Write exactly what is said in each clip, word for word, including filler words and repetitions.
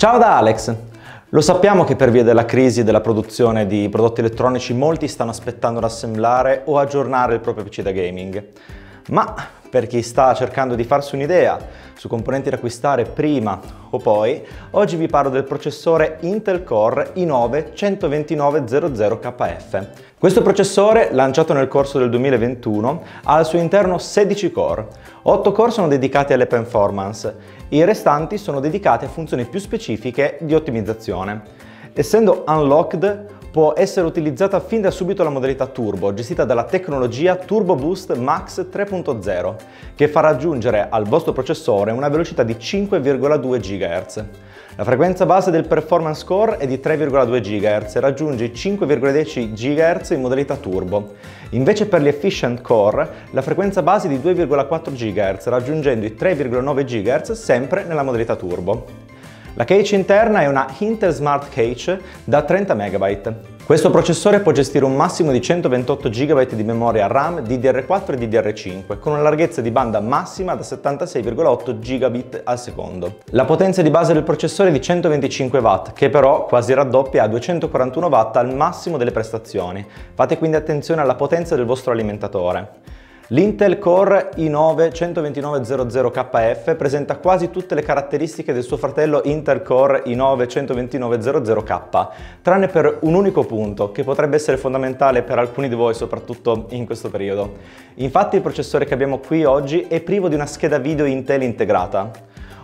Ciao da Alex! Lo sappiamo che per via della crisi della produzione di prodotti elettronici molti stanno aspettando ad assemblare o aggiornare il proprio P C da gaming, ma per chi sta cercando di farsi un'idea su componenti da acquistare prima o poi, oggi vi parlo del processore Intel Core i nove centoventinovemila K F. Questo processore, lanciato nel corso del duemilaventuno, ha al suo interno sedici core. otto core sono dedicati alle performance, i restanti sono dedicati a funzioni più specifiche di ottimizzazione. Essendo unlocked, può essere utilizzata fin da subito la modalità Turbo, gestita dalla tecnologia Turbo Boost Max tre punto zero, che fa raggiungere al vostro processore una velocità di cinque virgola due gigahertz. La frequenza base del performance core è di tre virgola due gigahertz e raggiunge i cinque virgola dieci gigahertz in modalità Turbo. Invece per gli efficient core, la frequenza base è di due virgola quattro gigahertz, raggiungendo i tre virgola nove gigahertz sempre nella modalità Turbo. La cache interna è una Intel Smart Cache da trenta megabyte. Questo processore può gestire un massimo di centoventotto gigabyte di memoria RAM D D R quattro e D D R cinque, con una larghezza di banda massima da settantasei virgola otto gigabit al secondo. La potenza di base del processore è di centoventicinque watt, che però quasi raddoppia a duecentoquarantuno watt al massimo delle prestazioni. Fate quindi attenzione alla potenza del vostro alimentatore. L'Intel Core i nove centoventinovemila K F presenta quasi tutte le caratteristiche del suo fratello Intel Core i nove centoventinovemila K, tranne per un unico punto che potrebbe essere fondamentale per alcuni di voi, soprattutto in questo periodo. Infatti il processore che abbiamo qui oggi è privo di una scheda video Intel integrata.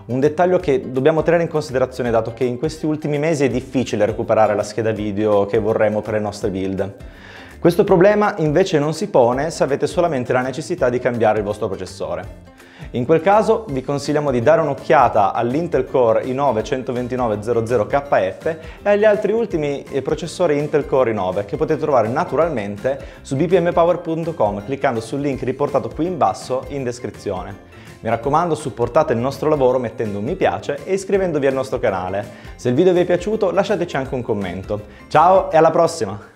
Un dettaglio che dobbiamo tenere in considerazione, dato che in questi ultimi mesi è difficile recuperare la scheda video che vorremmo per le nostre build. Questo problema invece non si pone se avete solamente la necessità di cambiare il vostro processore. In quel caso vi consigliamo di dare un'occhiata all'Intel Core i nove centoventinovemila K F e agli altri ultimi processori Intel Core i nove che potete trovare naturalmente su b p m power punto com cliccando sul link riportato qui in basso in descrizione. Mi raccomando, supportate il nostro lavoro mettendo un mi piace e iscrivendovi al nostro canale. Se il video vi è piaciuto lasciateci anche un commento. Ciao e alla prossima!